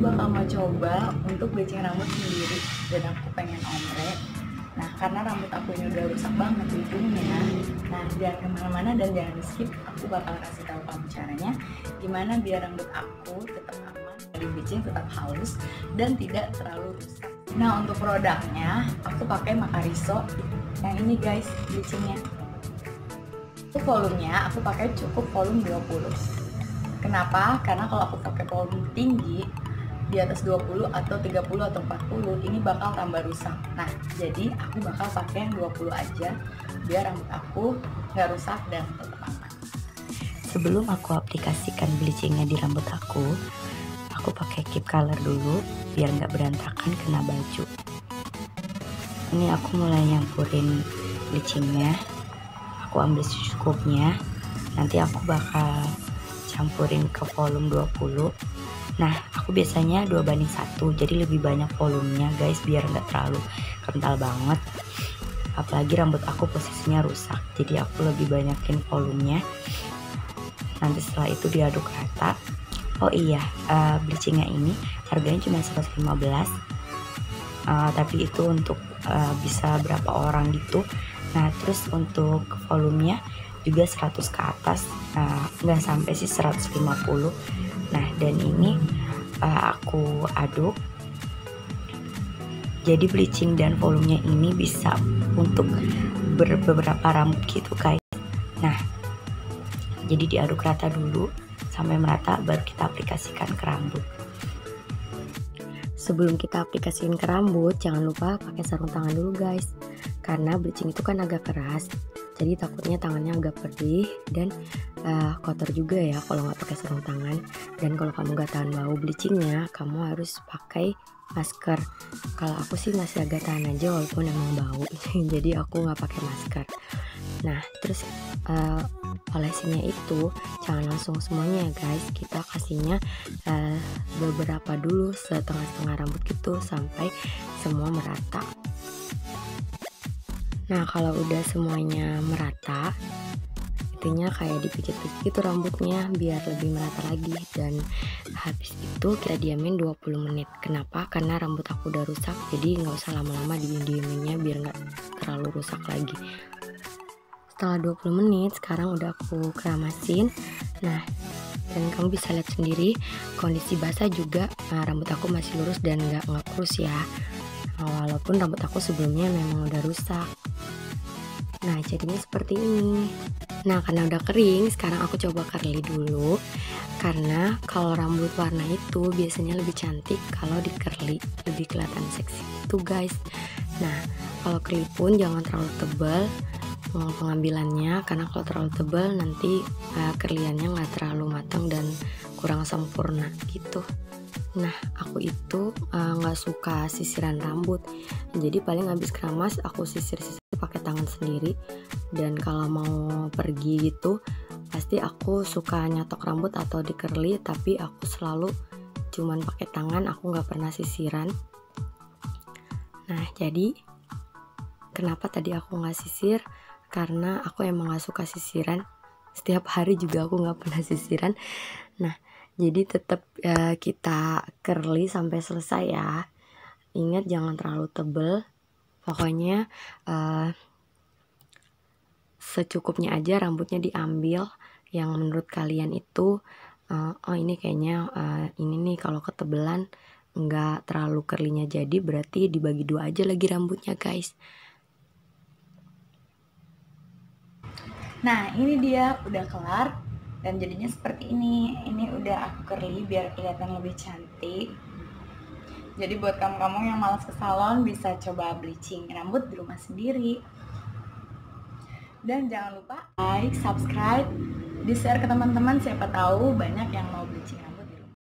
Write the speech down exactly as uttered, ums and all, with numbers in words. aku bakal mau coba untuk bleaching rambut sendiri, dan aku pengen ombre. Nah, karena rambut aku ini udah rusak banget ujungnya. Nah, jangan kemana-mana dan jangan di skip, aku bakal kasih tahu kamu caranya gimana biar rambut aku tetap aman dari bleaching, tetap halus dan tidak terlalu rusak. Nah, untuk produknya aku pakai Makarizo yang ini guys, bleachingnya. Untuk volumenya aku pakai cukup volume dua puluh. Kenapa? Karena kalau aku pakai volume tinggi di atas dua puluh atau tiga puluh atau empat puluh ini bakal tambah rusak. Nah, jadi aku bakal pakai yang dua puluh aja biar rambut aku nggak rusak dan tetap aman. Sebelum aku aplikasikan bleachingnya di rambut aku, aku pakai keep color dulu biar nggak berantakan kena baju. Ini aku mulai nyampurin bleachingnya. Aku ambil secukupnya. Nanti aku bakal campurin ke volume dua puluh. Nah, aku biasanya dua banding satu, jadi lebih banyak volumenya guys biar nggak terlalu kental banget, apalagi rambut aku posisinya rusak. Jadi aku lebih banyakin volumenya. Nanti setelah itu diaduk rata. Oh iya, uh, bleachingnya ini harganya cuma seratus lima belas, uh, tapi itu untuk uh, bisa berapa orang gitu. Nah, terus untuk volumenya juga seratus ke atas, nggak uh, sampai sih seratus lima puluh. Nah, dan ini uh, aku aduk. Jadi bleaching dan volumenya ini bisa untuk ber beberapa rambut gitu guys. Nah, jadi diaduk rata dulu sampai merata, baru kita aplikasikan ke rambut. Sebelum kita aplikasikan ke rambut, jangan lupa pakai sarung tangan dulu guys, karena bleaching itu kan agak keras, jadi takutnya tangannya agak perih dan uh, kotor juga ya kalau nggak pakai sarung tangan. Dan kalau kamu nggak tahan bau bleachingnya, kamu harus pakai masker. Kalau aku sih masih agak tahan aja walaupun emang bau, jadi aku nggak pakai masker. Nah, terus uh, olesinnya itu jangan langsung semuanya ya guys, kita kasihnya uh, beberapa dulu, setengah-setengah rambut gitu sampai semua merata. Nah, kalau udah semuanya merata, intinya kayak dipijit-pijit gitu rambutnya biar lebih merata lagi. Dan habis itu kita diamin dua puluh menit. Kenapa? Karena rambut aku udah rusak, jadi nggak usah lama-lama didieminnya biar nggak terlalu rusak lagi. Setelah dua puluh menit, sekarang udah aku keramasin. Nah, dan kamu bisa lihat sendiri kondisi basah juga. Nah, rambut aku masih lurus dan nggak ngekrus ya. Nah, walaupun rambut aku sebelumnya memang udah rusak. Nah, jadinya seperti ini. Nah, karena udah kering, sekarang aku coba curly dulu. Karena kalau rambut warna itu biasanya lebih cantik kalau di curly, lebih kelihatan seksi tuh guys. Nah, kalau curly pun jangan terlalu tebal pengambilannya, karena kalau terlalu tebal nanti uh, curlyannya nggak terlalu matang dan kurang sempurna gitu. Nah, aku itu nggak uh, suka sisiran rambut, jadi paling habis keramas aku sisir-sisir pakai tangan sendiri. Dan kalau mau pergi gitu pasti aku suka nyatok rambut atau di curly, tapi aku selalu cuman pakai tangan, aku nggak pernah sisiran. Nah, jadi kenapa tadi aku nggak sisir, karena aku emang nggak suka sisiran, setiap hari juga aku nggak pernah sisiran. Nah, jadi tetap uh, kita curly sampai selesai ya. Ingat, jangan terlalu tebel. Pokoknya uh, secukupnya aja rambutnya diambil yang menurut kalian itu uh, oh ini kayaknya uh, ini nih kalau ketebelan nggak terlalu curlynya, jadi berarti dibagi dua aja lagi rambutnya guys. Nah, ini dia udah kelar dan jadinya seperti ini. Ini udah aku curly biar kelihatan lebih cantik. Jadi buat kamu-kamu yang malas ke salon bisa coba bleaching rambut di rumah sendiri. Dan jangan lupa like, subscribe, di share ke teman-teman, siapa tahu banyak yang mau bleaching rambut.